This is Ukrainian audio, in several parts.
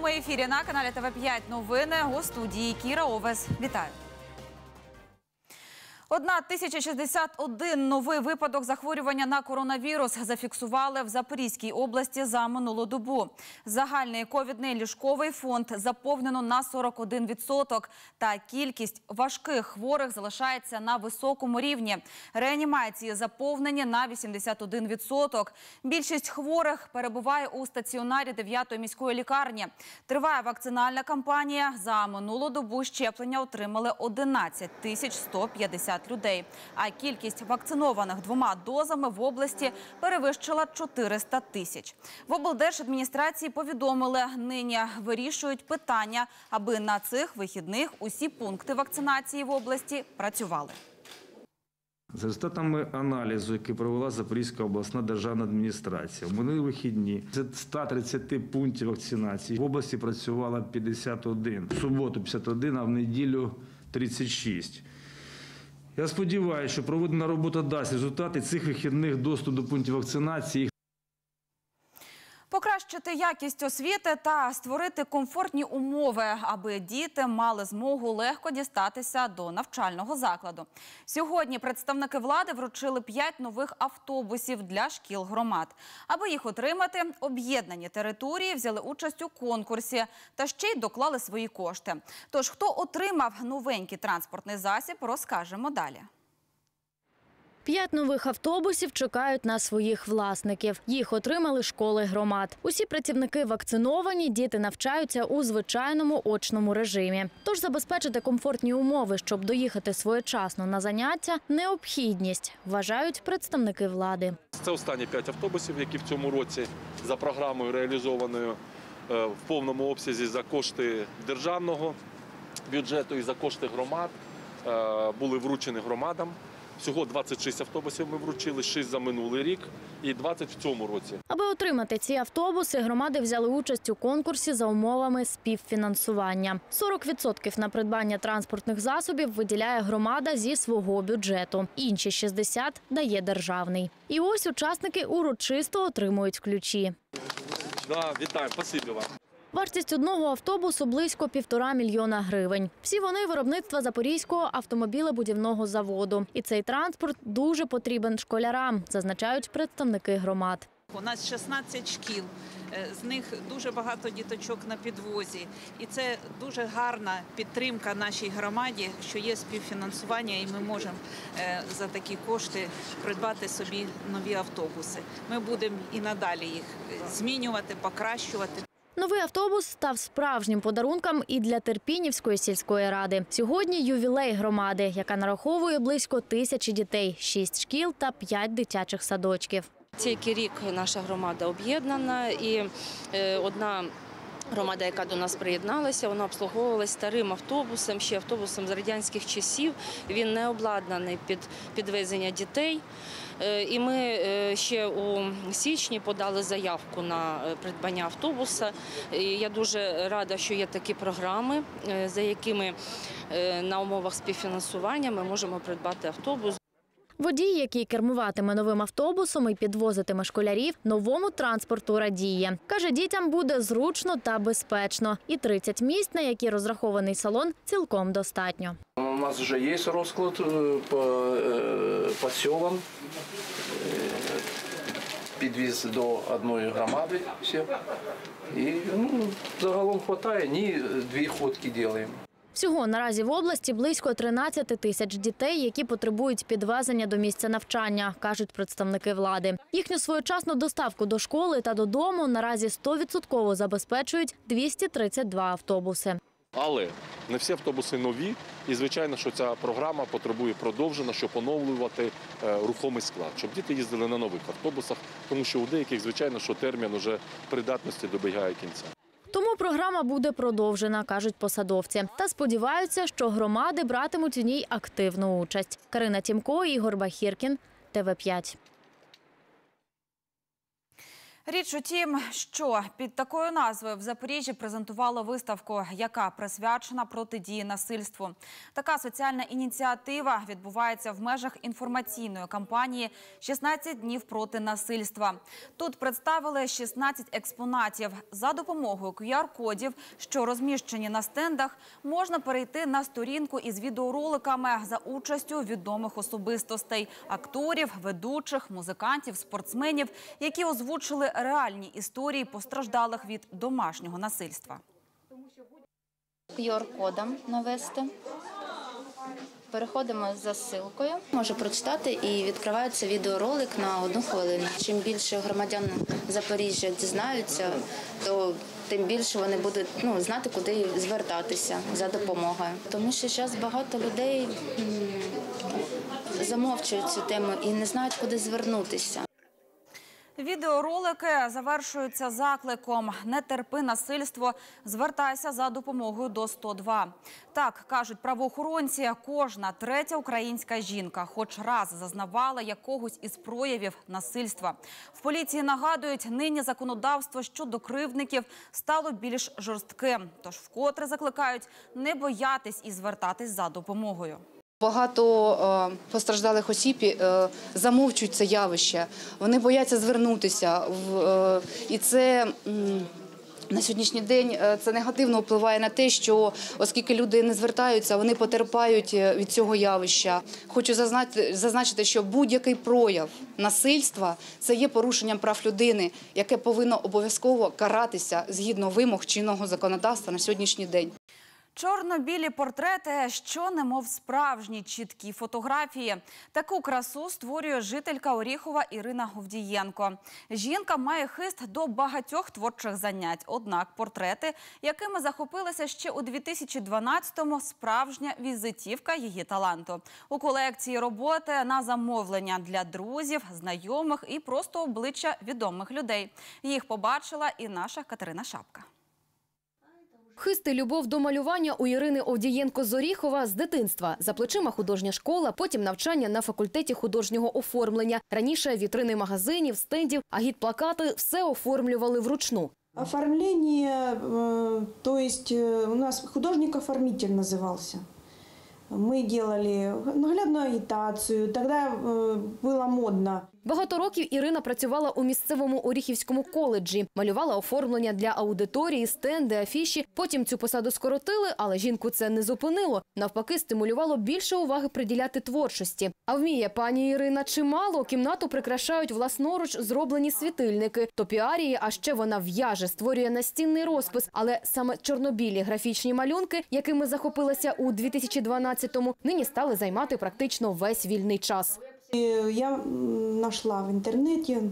прямому ефірі на каналі ТВ5 новини у студії Кира Овес. Вітаю. 1061 новий випадок захворювання на коронавірус зафіксували в Запорізькій області за минулу добу. Загальний ковідний ліжковий фонд заповнено на 41%, та кількість важких хворих залишається на високому рівні. Реанімації заповнені на 81%. Більшість хворих перебуває у стаціонарі 9-ї міської лікарні. Триває вакцинальна кампанія. За минулу добу щеплення отримали 111 150 людей, а кількість вакцинованих двома дозами в області перевищила 400 тисяч. В облдержадміністрації повідомили, нині вирішують питання, аби на цих вихідних усі пункти вакцинації в області працювали. За результатами аналізу, який провела Запорізька обласна державна адміністрація, в минулі вихідні з 130 пунктів вакцинації в області працювало 51, в суботу 51, а в неділю 36. Я сподіваюся, що проведена робота дасть результати цих вихідних доступ до пунктів вакцинації. Покращити якість освіти та створити комфортні умови, аби діти мали змогу легко дістатися до навчального закладу. Сьогодні представники влади вручили 5 нових автобусів для шкіл громад. Аби їх отримати, об'єднані території взяли участь у конкурсі та ще й доклали свої кошти. Тож, хто отримав новенький транспортний засіб, розкажемо далі. 5 нових автобусів чекають на своїх власників. Їх отримали школи громад. Усі працівники вакциновані, діти навчаються у звичайному очному режимі. Тож забезпечити комфортні умови, щоб доїхати своєчасно на заняття – необхідність, вважають представники влади. Це останні 5 автобусів, які в цьому році за програмою реалізованою в повному обсязі за кошти державного бюджету і за кошти громад були вручені громадам. Всього 26 автобусів ми вручили, 6 за минулий рік і 20 в цьому році. Аби отримати ці автобуси, громади взяли участь у конкурсі за умовами співфінансування. 40% на придбання транспортних засобів виділяє громада зі свого бюджету. Інші 60% дає державний. І ось учасники урочисто отримують ключі. Вітаю, спасибі вам. Вартість одного автобусу – близько 1,5 мільйона гривень. Всі вони – виробництва Запорізького автомобілебудівного заводу. І цей транспорт дуже потрібен школярам, зазначають представники громад. У нас 16 шкіл, з них дуже багато діточок на підвозі. І це дуже гарна підтримка нашій громаді, що є співфінансування, і ми можемо за такі кошти придбати собі нові автобуси. Ми будемо і надалі їх змінювати, покращувати. Новий автобус став справжнім подарунком і для Терпінівської сільської ради. Сьогодні ювілей громади, яка нараховує близько 1000 дітей, 6 шкіл та 5 дитячих садочків. Тільки рік наша громада об'єднана, і одна громада, яка до нас приєдналася, вона обслуговувалася старим автобусом, ще автобусом з радянських часів. Він не обладнаний під підвезення дітей. І ми ще у січні подали заявку на придбання автобуса. І я дуже рада, що є такі програми, за якими на умовах співфінансування ми можемо придбати автобус. Водій, який кермуватиме новим автобусом і підвозитиме школярів, новому транспорту радіє. Каже, дітям буде зручно та безпечно. І 30 місць, на які розрахований салон, цілком достатньо. У нас вже є розклад по селам. Підвіз до одної громади. І загалом вистачає, ні, 2 ходки робимо. Всього наразі в області близько 13 тисяч дітей, які потребують підвезення до місця навчання, кажуть представники влади. Їхню своєчасну доставку до школи та додому наразі 100% забезпечують 232 автобуси. Але не всі автобуси нові, і звичайно, що ця програма потребує продовження, щоб оновлювати рухомий склад, щоб діти їздили на нових автобусах, тому що у деяких, звичайно, що термін уже придатності добігає кінця. Тому програма буде продовжена, кажуть посадовці. Та сподіваються, що громади братимуть у ній активну участь. Карина Тімко, Ігор Бахіркін, ТВ5. Річ у тім, що під такою назвою в Запоріжжі презентували виставку, яка присвячена протидії насильству. Така соціальна ініціатива відбувається в межах інформаційної кампанії «16 днів проти насильства». Тут представили 16 експонатів. За допомогою QR-кодів, що розміщені на стендах, можна перейти на сторінку із відеороликами за участю відомих особистостей – акторів, ведучих, музикантів, спортсменів, які озвучили реальні історії постраждалих від домашнього насильства. QR-кодом навести. Переходимо за ссылкою. Можу прочитати, і відкривається відеоролик на 1 хвилину. Чим більше громадян Запоріжжя дізнаються, то тим більше вони будуть знати, куди звертатися за допомогою. Тому що зараз багато людей замовчують цю тему і не знають, куди звернутися. Відеоролики завершуються закликом «Не терпи насильство, звертайся за допомогою до 102». Так, кажуть правоохоронці, кожна 3-я українська жінка хоч раз зазнавала якогось із проявів насильства. В поліції нагадують, нині законодавство щодо кривдників стало більш жорстким. Тож вкотре закликають не боятись і звертатись за допомогою. Багато постраждалих осіб замовчують це явище, вони бояться звернутися. І це на сьогоднішній день негативно впливає на те, що оскільки люди не звертаються, вони потерпають від цього явища. Хочу зазначити, що будь-який прояв насильства – це є порушенням прав людини, яке повинно обов'язково каратися згідно вимог чинного законодавства на сьогоднішній день. Чорно-білі портрети, що немов справжні чіткі фотографії. Таку красу створює жителька Оріхова Ірина Говдієнко. Жінка має хист до багатьох творчих занять. Однак портрети, якими захопилася ще у 2012-му, справжня візитівка її таланту. У колекції роботи на замовлення для друзів, знайомих і просто обличчя відомих людей. Їх побачила і наша Катерина Шапка. Хист і любов до малювання у Ірини Овдієнко з Оріхова з дитинства. За плечима художня школа, потім навчання на факультеті художнього оформлення. Раніше вітрини магазинів, стендів, агітплакати – все оформлювали вручну. Оформлення, то есть у нас художник-оформитель називався. Ми робили наглядну агітацію, тоді було модно. Багато років Ірина працювала у місцевому Оріхівському коледжі. Малювала оформлення для аудиторії, стенди, афіші. Потім цю посаду скоротили, але жінку це не зупинило. Навпаки, стимулювало більше уваги приділяти творчості. А вміє пані Ірина чимало. Кімнату прикрашають власноруч зроблені світильники, топіарії, а ще вона в'яже, створює настінний розпис. Але саме чорно-білі графічні малюнки, якими захопилася у 2012-му, нині стали займати практично весь вільний час. Я нашла в интернете,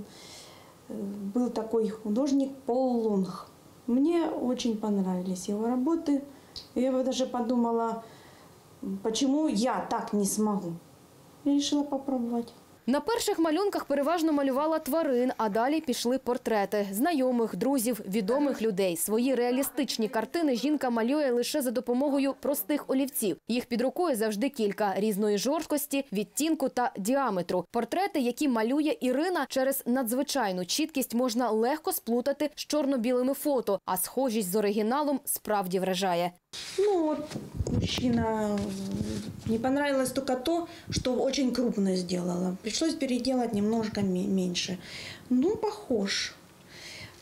был такой художник Пол Лунг. Мне очень понравились его работы. Я даже подумала, почему я так не смогу. Я решила попробовать. На перших малюнках переважно малювала тварин, а далі пішли портрети знайомих, друзів, відомих людей. Свої реалістичні картини жінка малює лише за допомогою простих олівців. Їх під рукою завжди кілька – різної жорсткості, відтінку та діаметру. Портрети, які малює Ірина, через надзвичайну чіткість можна легко сплутати з чорно-білими фото, а схожість з оригіналом справді вражає. Ну от, мужчина, не понравилось только то, что очень крупно сделала. Пришлось переделать немножко меньше. Ну, похож.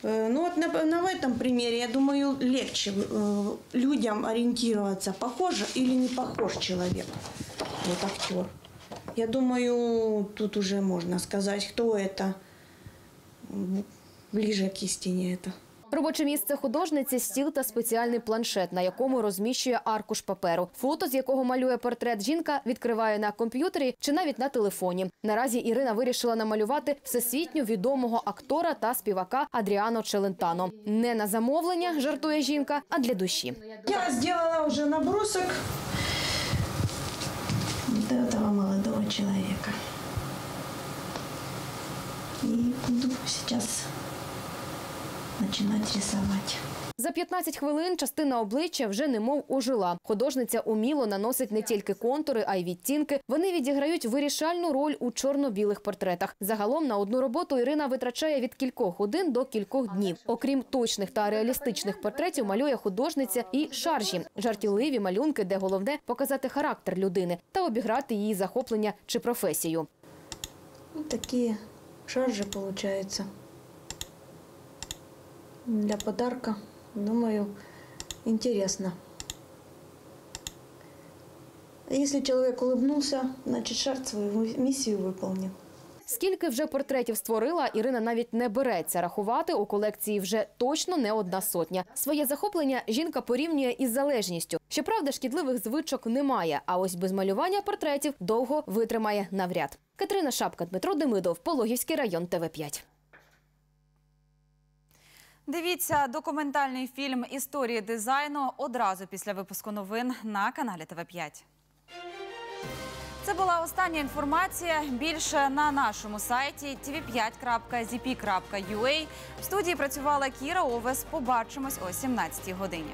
Ну вот на этом примере, я думаю, легче людям ориентироваться, похож или не похож человек, вот актер. Я думаю, тут уже можно сказать, кто это, ближе к истине это. Робоче місце художниці – стіл та спеціальний планшет, на якому розміщує аркуш паперу. Фото, з якого малює портрет жінка, відкриває на комп'ютері чи навіть на телефоні. Наразі Ірина вирішила намалювати всесвітньо відомого актора та співака Адріано Челентано. Не на замовлення, жартує жінка, а для душі. Я зробила вже набросок до цього молодого чоловіка. І буду зараз... начинать рисовать. За 15 хвилин частина обличчя вже немов ожила. Художниця уміло наносить не тільки контури, а й відтінки. Вони відіграють вирішальну роль у чорно-білих портретах. Загалом на одну роботу Ірина витрачає від кількох годин до кількох днів. Окрім точних та реалістичних портретів, малює художниця і шаржі – жартівливі малюнки, де головне – показати характер людини та обіграти її захоплення чи професію. Ось такі шаржі виходять для подарунка. Думаю, интересно. Если человек улыбнулся, значит, шарт свою миссию выполнил. Скільки вже портретів створила, Ірина навіть не береться рахувати, у колекції вже точно не одна сотня. Своє захоплення жінка порівнює із залежністю. Щоправда, шкідливих звичок немає, а ось без малювання портретів довго витримає навряд. Катерина Шапка, Дмитро Демидов, Пологівський район, ТВ5. Дивіться документальний фільм «Історії дизайну» одразу після випуску новин на каналі ТВ5. Це була остання інформація. Більше на нашому сайті tv5.zp.ua. В студії працювала Кіра Овес. Побачимось о 17-й годині.